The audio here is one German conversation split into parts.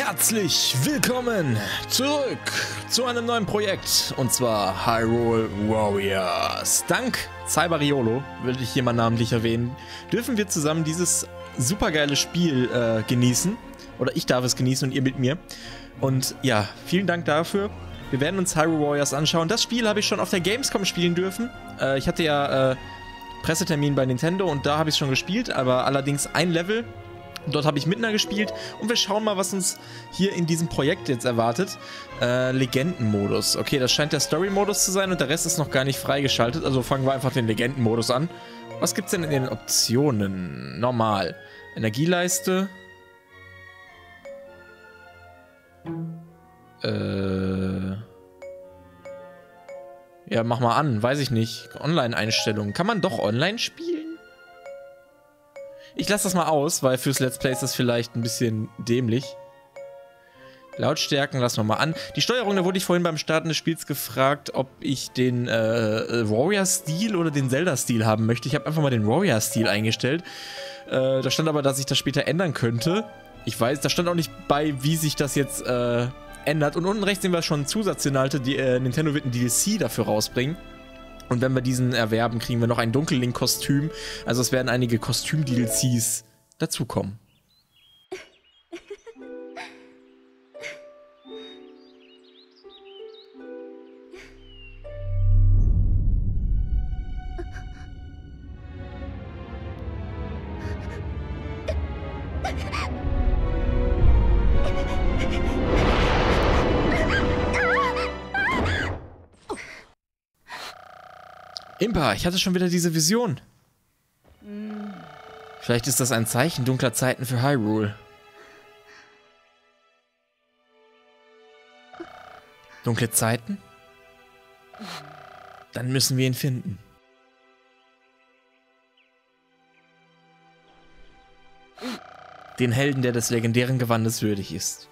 Herzlich willkommen zurück zu einem neuen Projekt, und zwar Hyrule Warriors. Dank Cyberriolo, will ich hier mal namentlich erwähnen, dürfen wir zusammen dieses supergeile Spiel genießen. Oder ich darf es genießen und ihr mit mir. Und ja, vielen Dank dafür. Wir werden uns Hyrule Warriors anschauen. Das Spiel habe ich schon auf der Gamescom spielen dürfen. Ich hatte ja Pressetermin bei Nintendo und da habe ich es schon gespielt, aber allerdings ein Level. Dort habe ich Midna gespielt und wir schauen mal, was uns hier in diesem Projekt jetzt erwartet. Legendenmodus. Okay, das scheint der Story-Modus zu sein und der Rest ist noch gar nicht freigeschaltet. Also fangen wir einfach den Legendenmodus an. Was gibt's denn in den Optionen? Normal. Energieleiste. Ja, mach mal an. Weiß ich nicht. Online-Einstellungen. Kann man doch online spielen? Ich lasse das mal aus, weil fürs Let's Play ist das vielleicht ein bisschen dämlich. Lautstärken lassen wir mal an. Die Steuerung, da wurde ich vorhin beim Starten des Spiels gefragt, ob ich den Warrior-Stil oder den Zelda-Stil haben möchte. Ich habe einfach mal den Warrior-Stil eingestellt. Da stand aber, dass ich das später ändern könnte. Ich weiß, da stand auch nicht bei, wie sich das jetzt ändert. Und unten rechts sehen wir schon Zusatzinhalte, die Nintendo wird ein DLC dafür rausbringen. Und wenn wir diesen erwerben, kriegen wir noch ein Dunkel-Link-Kostüm. Also es werden einige Kostüm-DLCs dazukommen. Impa, ich hatte schon wieder diese Vision. Vielleicht ist das ein Zeichen dunkler Zeiten für Hyrule. Dunkle Zeiten? Dann müssen wir ihn finden. Den Helden, der des legendären Gewandes würdig ist.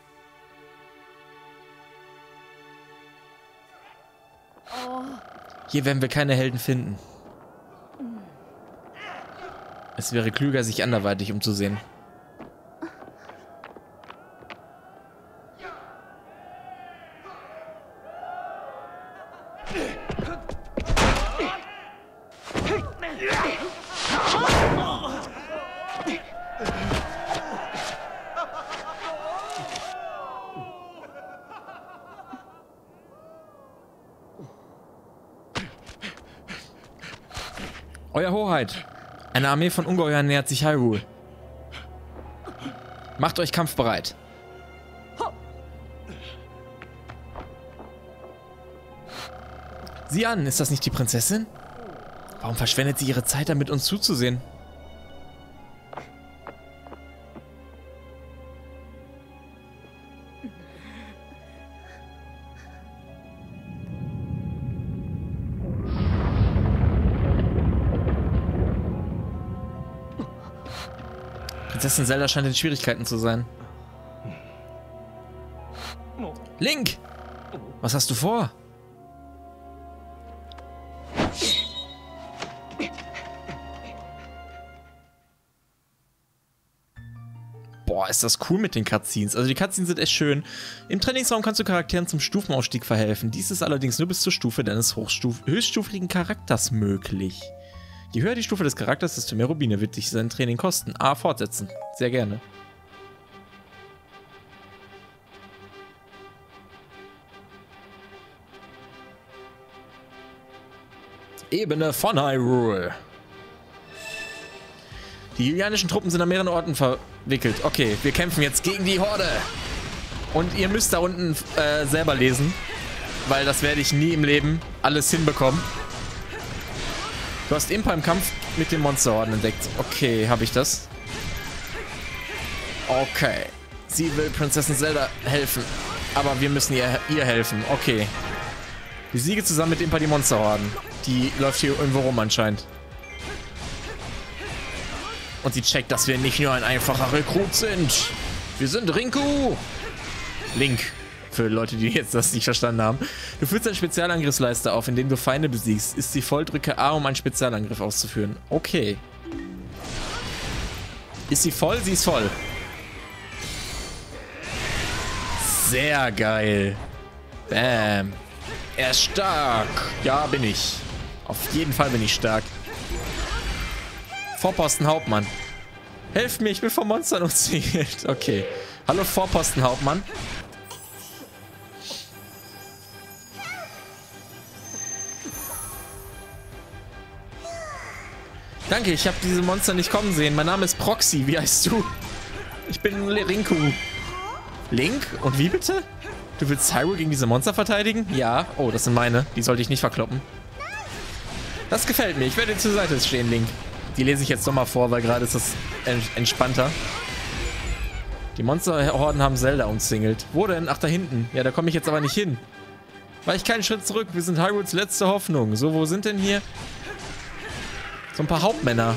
Hier werden wir keine Helden finden. Es wäre klüger, sich anderweitig umzusehen. Euer Hoheit, eine Armee von Ungeheuern nähert sich Hyrule. Macht euch kampfbereit. Sieh an, ist das nicht die Prinzessin? Warum verschwendet sie ihre Zeit damit, uns zuzusehen? Prinzessin Zelda scheint in Schwierigkeiten zu sein. Link! Was hast du vor? Boah, ist das cool mit den Cutscenes. Also die Cutscenes sind echt schön. Im Trainingsraum kannst du Charakteren zum Stufenaufstieg verhelfen. Dies ist allerdings nur bis zur Stufe deines höchststufigen Charakters möglich. Je höher die Stufe des Charakters, desto mehr Rubine wird dich sein Training kosten. Fortsetzen. Sehr gerne. Ebene von Hyrule. Die julianischen Truppen sind an mehreren Orten verwickelt. Okay, wir kämpfen jetzt gegen die Horde. Und ihr müsst da unten selber lesen, weil das werde ich nie im Leben alles hinbekommen. Du hast Impa im Kampf mit den Monsterhorden entdeckt. Okay, habe ich das? Okay. Sie will Prinzessin Zelda helfen. Aber wir müssen ihr helfen. Okay. Die Siege zusammen mit Impa die Monsterhorden. Die läuft hier irgendwo rum anscheinend. Und sie checkt, dass wir nicht nur ein einfacher Rekrut sind. Wir sind Rinku. Link. Für Leute, die jetzt das nicht verstanden haben. Du führst eine Spezialangriffsleiste auf, indem du Feinde besiegst. Ist die Volldrücke A, um einen Spezialangriff auszuführen. Okay. Ist sie voll? Sie ist voll. Sehr geil. Bam. Er ist stark. Ja, bin ich. Auf jeden Fall bin ich stark. Vorpostenhauptmann. Helf mir, ich bin von Monstern umzingelt. Okay. Hallo Vorpostenhauptmann. Danke, ich habe diese Monster nicht kommen sehen. Mein Name ist Proxy. Wie heißt du? Ich bin Rinku. Link? Und wie bitte? Du willst Hyrule gegen diese Monster verteidigen? Ja. Oh, das sind meine. Die sollte ich nicht verkloppen. Das gefällt mir. Ich werde dir zur Seite stehen, Link. Die lese ich jetzt nochmal vor, weil gerade ist das entspannter. Die Monsterhorden haben Zelda umzingelt. Wo denn? Ach, da hinten. Ja, da komme ich jetzt aber nicht hin. Weich keinen Schritt zurück. Wir sind Hyrules letzte Hoffnung. So, wo sind denn hier... So ein paar Hauptmänner.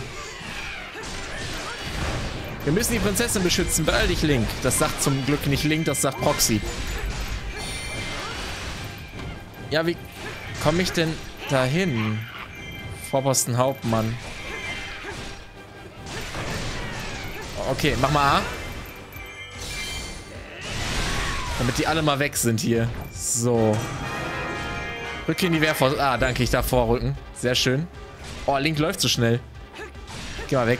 Wir müssen die Prinzessin beschützen. Beeil dich, Link. Das sagt zum Glück nicht Link, das sagt Proxy. Ja, wie komme ich denn dahin? Vorposten Hauptmann. Okay, mach mal A. Damit die alle mal weg sind hier. So. Rücke in die Wehrforce. Ah, danke, ich darf vorrücken. Sehr schön. Oh, Link läuft so schnell. Geh mal weg.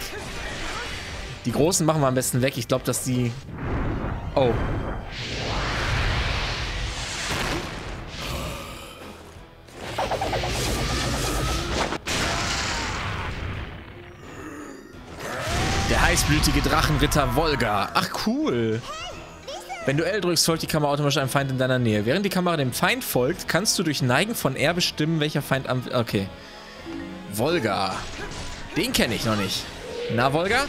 Die Großen machen wir am besten weg. Ich glaube, dass die... Oh. Der heißblütige Drachenritter Volga. Ach, cool. Wenn du L drückst, folgt die Kamera automatisch einem Feind in deiner Nähe. Während die Kamera dem Feind folgt, kannst du durch Neigen von R bestimmen, welcher Feind am... Okay. Volga. Den kenne ich noch nicht. Na, Volga?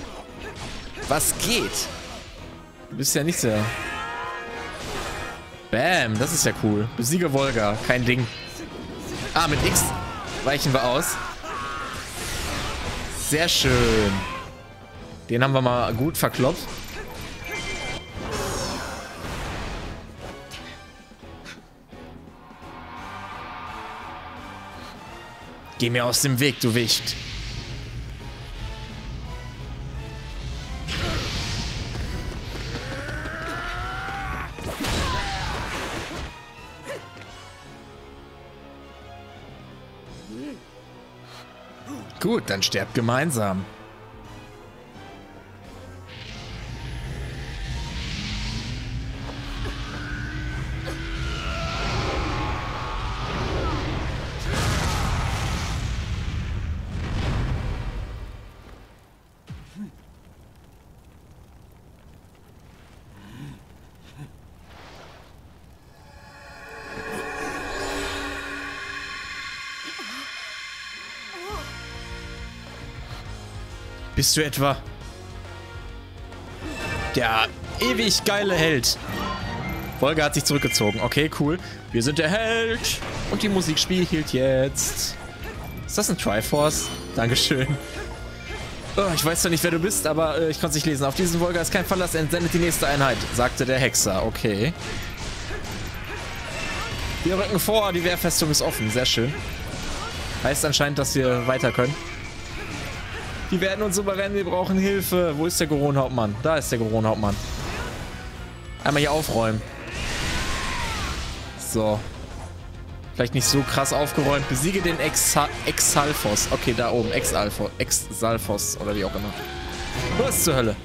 Was geht? Du bist ja nicht so... Bam, das ist ja cool. Besiege Volga. Kein Ding. Ah, mit X weichen wir aus. Sehr schön. Den haben wir mal gut verkloppt. Geh mir aus dem Weg, du Wicht. Gut, dann sterbt gemeinsam. Bist du etwa der ewig geile Held? Volga hat sich zurückgezogen. Okay, cool. Wir sind der Held. Und die Musik spielt jetzt. Ist das ein Triforce? Dankeschön. Oh, ich weiß zwar nicht, wer du bist, aber ich konnte es nicht lesen. Auf diesen Volga ist kein Verlass. Entsendet die nächste Einheit, sagte der Hexer. Okay. Wir rücken vor. Die Wehrfestung ist offen. Sehr schön. Heißt anscheinend, dass wir weiter können. Die werden uns überrennen, wir brauchen Hilfe. Wo ist der Goron-Hauptmann? Da ist der Goron-Hauptmann. Einmal hier aufräumen. So. Vielleicht nicht so krass aufgeräumt. Besiege den Exalfos. Okay, da oben. Exalfos oder wie auch immer. Was zur Hölle?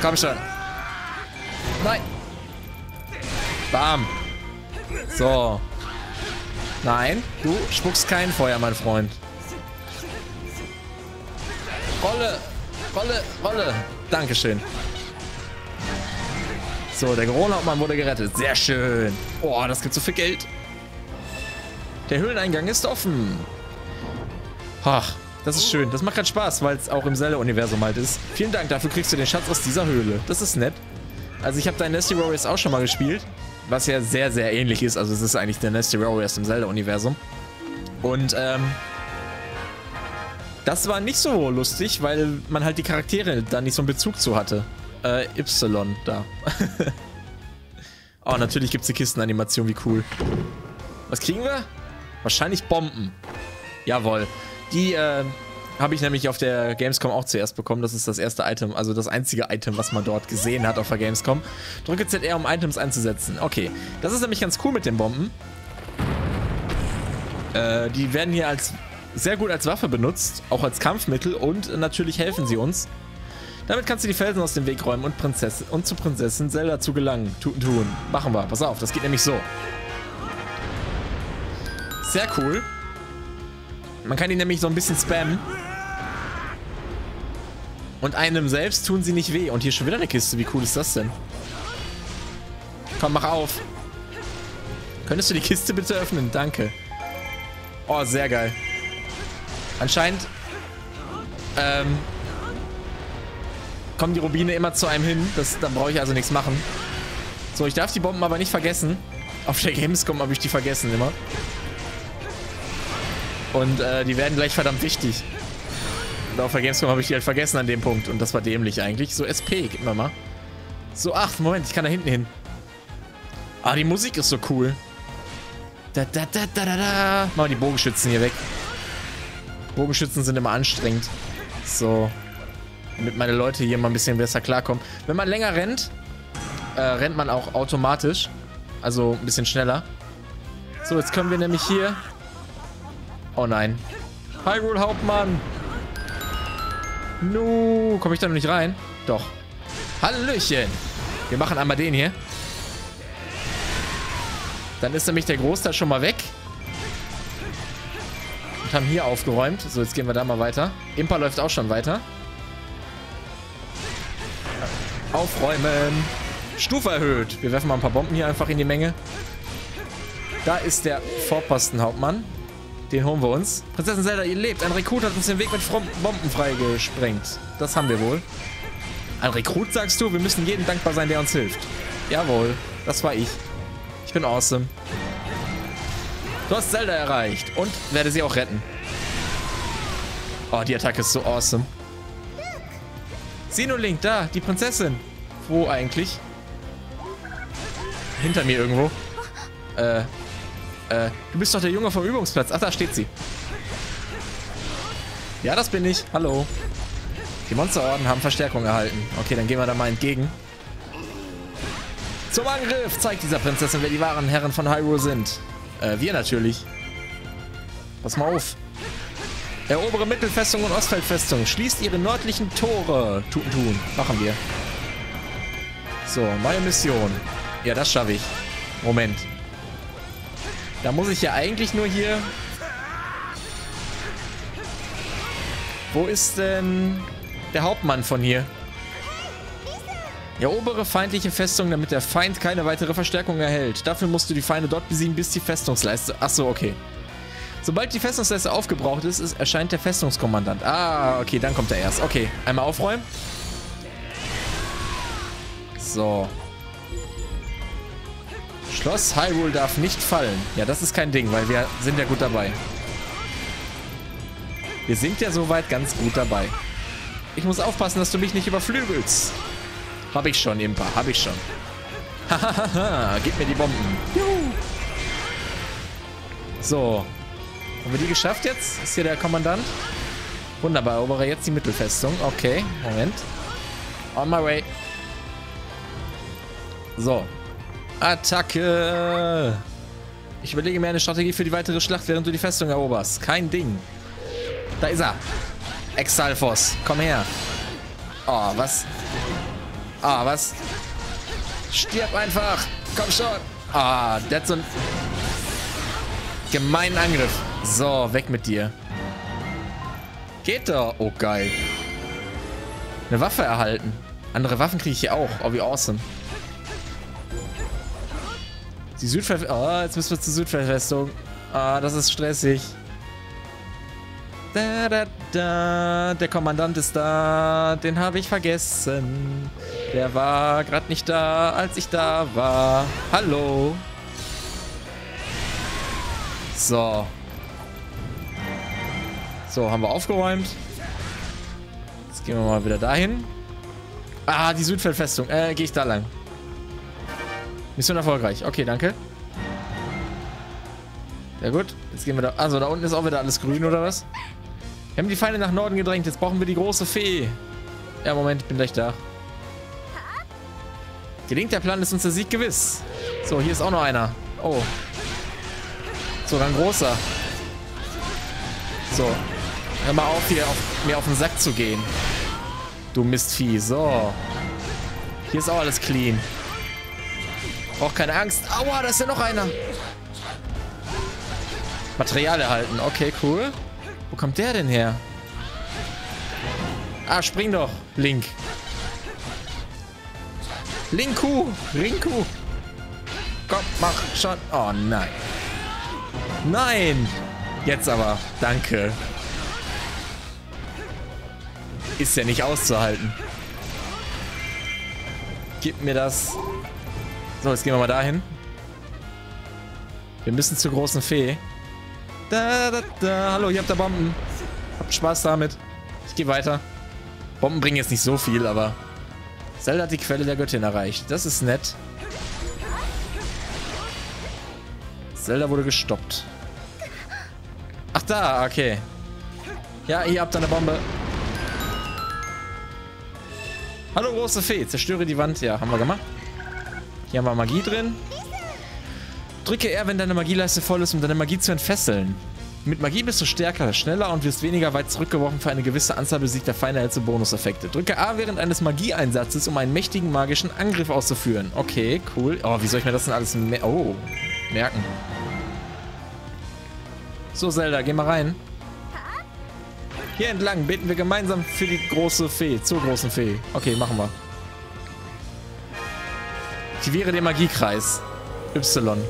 Komm schon. Nein. Bam. So. Nein, du spuckst kein Feuer, mein Freund. Rolle, Rolle, Rolle. Dankeschön. So, der Corona-Mann wurde gerettet. Sehr schön. Oh, das gibt so viel Geld. Der Höhleneingang ist offen. Ach, das ist schön. Das macht gerade Spaß, weil es auch im Zelda-Universum halt ist. Vielen Dank, dafür kriegst du den Schatz aus dieser Höhle. Das ist nett. Also ich habe dein Nasty Warriors auch schon mal gespielt. Was ja sehr, sehr ähnlich ist. Also es ist eigentlich der Nasty Warriors im Zelda-Universum. Und das war nicht so lustig, weil man halt die Charaktere da nicht so einen Bezug zu hatte. Y da. Oh, natürlich gibt es die Kistenanimation, wie cool. Was kriegen wir? Wahrscheinlich Bomben. Jawohl. Die Habe ich nämlich auf der Gamescom auch zuerst bekommen. Das ist das erste Item, also das einzige Item, was man dort gesehen hat auf der Gamescom. Drücke ZR, um Items einzusetzen. Okay, das ist nämlich ganz cool mit den Bomben. Die werden hier als sehr gut als Waffe benutzt, auch als Kampfmittel und natürlich helfen sie uns. Damit kannst du die Felsen aus dem Weg räumen und zu Prinzessin Zelda zu gelangen. Tun. Machen wir, pass auf, das geht nämlich so. Sehr cool. Man kann ihn nämlich so ein bisschen spammen. Und einem selbst tun sie nicht weh. Und hier schon wieder eine Kiste. Wie cool ist das denn? Komm, mach auf. Könntest du die Kiste bitte öffnen? Danke. Oh, sehr geil. Anscheinend kommen die Rubine immer zu einem hin. Da brauche ich also nichts machen. So, ich darf die Bomben aber nicht vergessen. Auf der Gamescom habe ich die vergessen immer. Und die werden gleich verdammt wichtig. Und auf der Gamescom habe ich die halt vergessen an dem Punkt. Und das war dämlich eigentlich. So, SP, gib mir mal. So, ach, Moment, ich kann da hinten hin. Ah, die Musik ist so cool. Da. Machen wir die Bogenschützen hier weg. Bogenschützen sind immer anstrengend. So. Damit meine Leute hier mal ein bisschen besser klarkommen. Wenn man länger rennt, rennt man auch automatisch. Also ein bisschen schneller. So, jetzt können wir nämlich hier... Oh nein. Hyrule Hauptmann. Nu, komme ich da noch nicht rein? Doch. Hallöchen. Wir machen einmal den hier. Dann ist nämlich der Großteil schon mal weg. Und haben hier aufgeräumt. So, jetzt gehen wir da mal weiter. Impa läuft auch schon weiter. Aufräumen. Stufe erhöht. Wir werfen mal ein paar Bomben hier einfach in die Menge. Da ist der Vorpostenhauptmann. Den holen wir uns. Prinzessin Zelda, ihr lebt. Ein Rekrut hat uns den Weg mit Bomben freigesprengt. Das haben wir wohl. Ein Rekrut, sagst du? Wir müssen jedem dankbar sein, der uns hilft. Jawohl. Das war ich. Ich bin awesome. Du hast Zelda erreicht. Und werde sie auch retten. Oh, die Attacke ist so awesome. Sieh nur, Link, da. Die Prinzessin. Wo eigentlich? Hinter mir irgendwo. Du bist doch der Junge vom Übungsplatz. Ach, da steht sie. Ja, das bin ich. Hallo. Die Monsterorden haben Verstärkung erhalten. Okay, dann gehen wir da mal entgegen. Zum Angriff! Zeigt dieser Prinzessin, wer die wahren Herren von Hyrule sind. Wir natürlich. Pass mal auf. Erobere Mittelfestung und Ostfeldfestung. Schließt ihre nördlichen Tore. Tun. Machen wir. So, meine Mission. Ja, das schaffe ich. Moment. Da muss ich ja eigentlich nur hier... Wo ist denn der Hauptmann von hier? Erobere feindliche Festung, damit der Feind keine weitere Verstärkung erhält. Dafür musst du die Feinde dort besiegen, bis die Festungsleiste... Achso, okay. Sobald die Festungsleiste aufgebraucht ist, erscheint der Festungskommandant. Ah, okay, dann kommt er erst. Okay, einmal aufräumen. So... Schloss Hyrule darf nicht fallen. Ja, das ist kein Ding, weil wir sind ja gut dabei. Wir sind ja soweit ganz gut dabei. Ich muss aufpassen, dass du mich nicht überflügelst. Hab ich schon, Impa, hab ich schon. Hahaha, gib mir die Bomben. Juhu. So. Haben wir die geschafft jetzt? Ist hier der Kommandant? Wunderbar, erobere jetzt die Mittelfestung. Okay, Moment. On my way. So. Attacke! Ich überlege mir eine Strategie für die weitere Schlacht, während du die Festung eroberst. Kein Ding. Da ist er. Exalfos, komm her. Oh, was? Ah, oh, was? Stirb einfach! Komm schon! Ah, der hat so einen gemeinen Angriff. So, weg mit dir. Geht doch. Oh, geil. Eine Waffe erhalten. Andere Waffen kriege ich hier auch. Oh, wie awesome. Die Südverfestung. Oh, jetzt müssen wir zur Südverfestung. Ah, das ist stressig. Da. Der Kommandant ist da. Den habe ich vergessen. Der war gerade nicht da, als ich da war. Hallo. So. So, haben wir aufgeräumt. Jetzt gehen wir mal wieder dahin. Ah, die Südverfestung. Gehe ich da lang. Mission erfolgreich. Okay, danke. Ja gut, jetzt gehen wir da... Also da unten ist auch wieder alles grün, oder was? Wir haben die Feinde nach Norden gedrängt. Jetzt brauchen wir die große Fee. Ja, Moment, ich bin gleich da. Gelingt der Plan, ist uns der Sieg gewiss. So, hier ist auch noch einer. Oh. Sogar ein großer. So. Hör mal auf, hier mir auf den Sack zu gehen. Du Mistvieh. So. Hier ist auch alles clean. Brauch keine Angst. Aua, da ist ja noch einer. Material erhalten. Okay, cool. Wo kommt der denn her? Ah, spring doch, Link. Linku! Rinku! Komm, mach schon. Oh nein. Nein! Jetzt aber. Danke. Ist ja nicht auszuhalten. Gib mir das. So, jetzt gehen wir mal dahin. Wir müssen zur großen Fee. Da, da, da. Hallo, ihr habt da Bomben. Habt Spaß damit. Ich gehe weiter. Bomben bringen jetzt nicht so viel, aber... Zelda hat die Quelle der Göttin erreicht. Das ist nett. Zelda wurde gestoppt. Ach da, okay. Ja, ihr habt eine Bombe. Hallo, große Fee. Zerstöre die Wand. Ja, haben wir gemacht. Hier haben wir Magie drin. Drücke R, wenn deine Magieleiste voll ist, um deine Magie zu entfesseln. Mit Magie bist du stärker, schneller und wirst weniger weit zurückgeworfen. Für eine gewisse Anzahl besiegter Feinde hältst du Bonuseffekte. Drücke A während eines Magieeinsatzes, um einen mächtigen magischen Angriff auszuführen. Okay, cool. Oh, wie soll ich mir das denn alles merken? So, Zelda, geh mal rein. Hier entlang beten wir gemeinsam für die große Fee, zur großen Fee. Okay, machen wir. Aktiviere den Magiekreis. Y.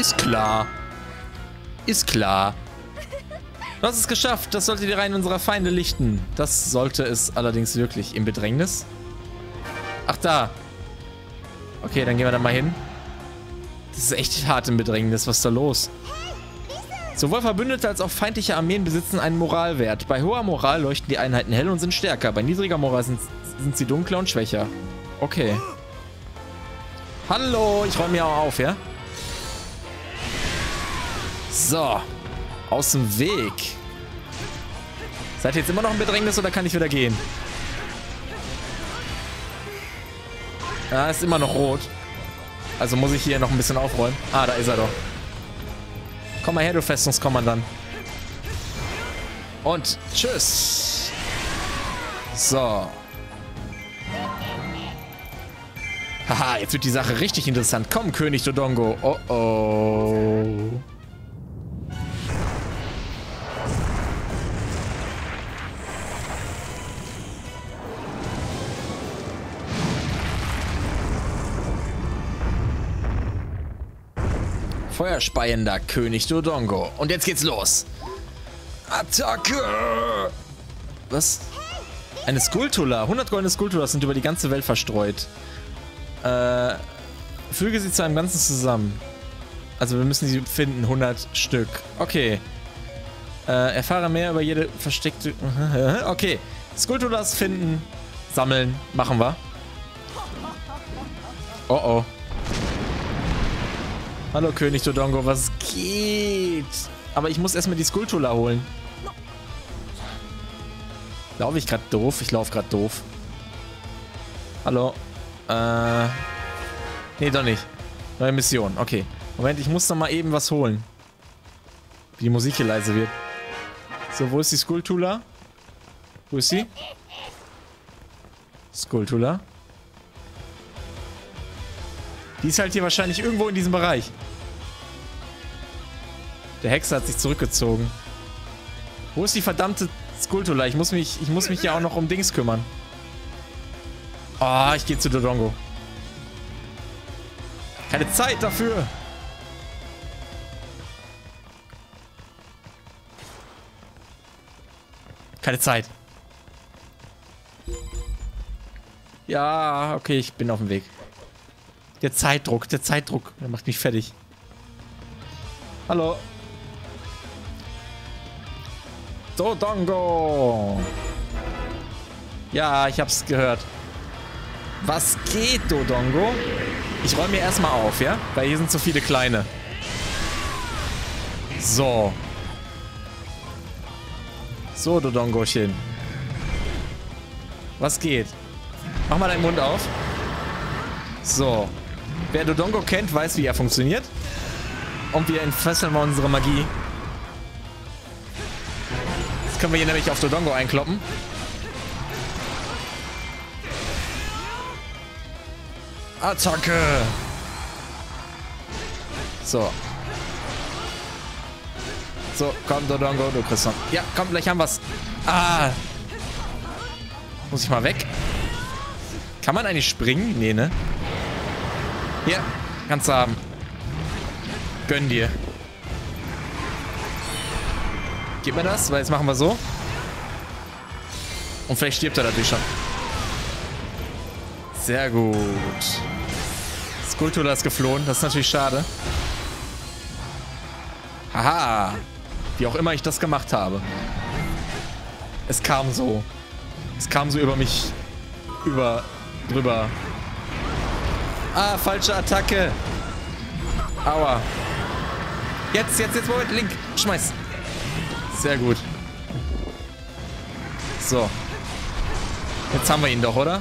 Ist klar. Ist klar. Du hast es geschafft. Das sollte die Reihen unserer Feinde lichten. Das sollte es allerdings wirklich. Im Bedrängnis? Ach, da. Okay, dann gehen wir da mal hin. Das ist echt hart im Bedrängnis. Was ist da los? Sowohl Verbündete als auch feindliche Armeen besitzen einen Moralwert. Bei hoher Moral leuchten die Einheiten hell und sind stärker. Bei niedriger Moral sind sie dunkler und schwächer. Okay. Hallo, ich räume hier auch auf, ja? So, aus dem Weg. Seid ihr jetzt immer noch im Bedrängnis oder kann ich wieder gehen? Ah, ist immer noch rot. Also muss ich hier noch ein bisschen aufräumen. Ah, da ist er doch. Komm mal her, du Festungskommandant. Und tschüss. So. Haha, jetzt wird die Sache richtig interessant. Komm, König Dodongo. Oh, oh. Feuerspeiender König Dodongo. Und jetzt geht's los. Attacke! Was? Eine Skulltula. 100 goldene Skulltulas sind über die ganze Welt verstreut. Füge sie zu einem Ganzen zusammen. Also wir müssen sie finden. 100 Stück. Okay. Erfahre mehr über jede versteckte... Okay. Skulltulas finden, sammeln. Machen wir. Oh oh. Hallo König Dodongo, was geht? Aber ich muss erstmal die Skulltula holen. Laufe ich gerade doof? Ich laufe gerade doof. Hallo. Nee, doch nicht. Neue Mission, okay. Moment, ich muss noch mal eben was holen. Wie die Musik hier leise wird. So, wo ist die Skulltula? Wo ist sie? Skulltula. Die ist halt hier wahrscheinlich irgendwo in diesem Bereich. Der Hexer hat sich zurückgezogen. Wo ist die verdammte Skulltula? Ich muss mich ja auch noch um Dings kümmern. Oh, ich gehe zu Dodongo. Keine Zeit dafür. Keine Zeit. Ja, okay, ich bin auf dem Weg. Der Zeitdruck, der macht mich fertig. Hallo. Dodongo. Ja, ich hab's gehört. Was geht, Dodongo? Ich räume mir erstmal auf, ja? Weil hier sind so viele kleine. So. So, Dodongochen. Was geht? Mach mal deinen Mund auf. So. Wer Dodongo kennt, weiß, wie er funktioniert. Und wir entfesseln mal unsere Magie. Jetzt können wir hier nämlich auf Dodongo einkloppen. Attacke! So. So, komm, Dodongo, du kriegst noch. Ja, komm, gleich haben wir's. Ah! Muss ich mal weg? Kann man eigentlich springen? Nee, ne? Ja, kannst du haben. Gönn dir. Gib mir das, weil jetzt machen wir so. Und vielleicht stirbt er natürlich schon. Sehr gut. Skulltula ist geflohen. Das ist natürlich schade. Haha. Wie auch immer ich das gemacht habe. Es kam so. Es kam so über mich. Drüber. Ah, falsche Attacke. Aua. Jetzt. Moment, Link. Schmeiß. Sehr gut. So. Jetzt haben wir ihn doch, oder?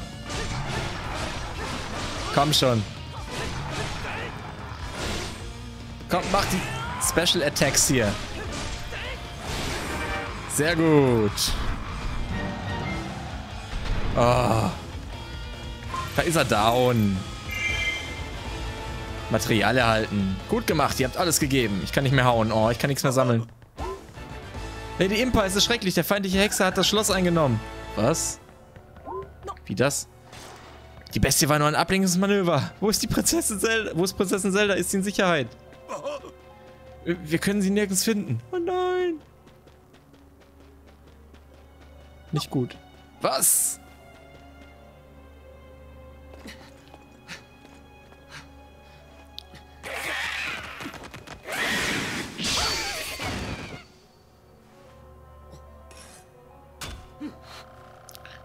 Komm schon. Komm, mach die Special Attacks hier. Sehr gut. Oh. Da ist er down. Material erhalten. Gut gemacht, ihr habt alles gegeben. Ich kann nicht mehr hauen. Oh, ich kann nichts mehr sammeln. Lady Impa, es ist schrecklich. Der feindliche Hexer hat das Schloss eingenommen. Was? Wie das? Die Bestie war nur ein Ablenkungsmanöver. Wo ist die Prinzessin Zelda? Wo ist Prinzessin Zelda? Ist sie in Sicherheit? Wir können sie nirgends finden. Oh nein. Nicht gut. Was?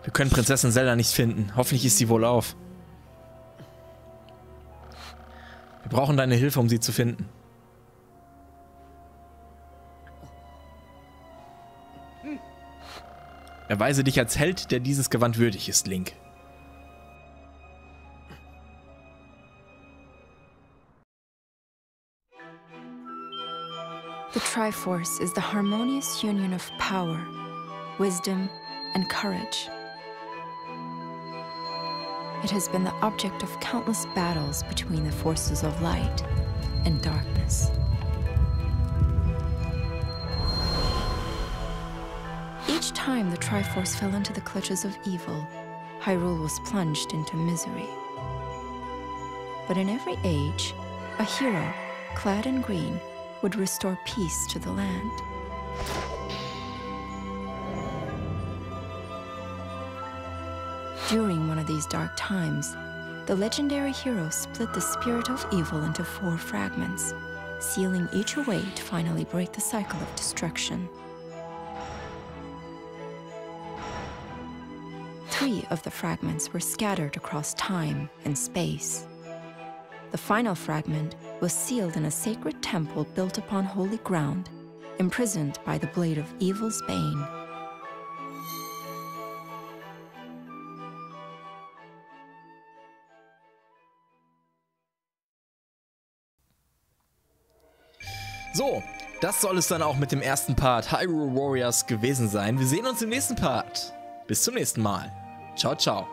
Wir können Prinzessin Zelda nicht finden. Hoffentlich ist sie wohlauf. Wir brauchen deine Hilfe, um sie zu finden. Erweise dich als Held, der dieses Gewand würdig ist, Link. The Triforce is the harmonious union of power, wisdom and courage. It has been the object of countless battles between the forces of light and darkness. Each time the Triforce fell into the clutches of evil, Hyrule was plunged into misery. But in every age, a hero, clad in green, would restore peace to the land. During one of these dark times, the legendary hero split the spirit of evil into 4 fragments, sealing each away to finally break the cycle of destruction. 3 of the fragments were scattered across time and space. The final fragment was sealed in a sacred temple built upon holy ground, imprisoned by the blade of evil's bane. So, das soll es dann auch mit dem ersten Part Hyrule Warriors gewesen sein. Wir sehen uns im nächsten Part. Bis zum nächsten Mal. Ciao, ciao.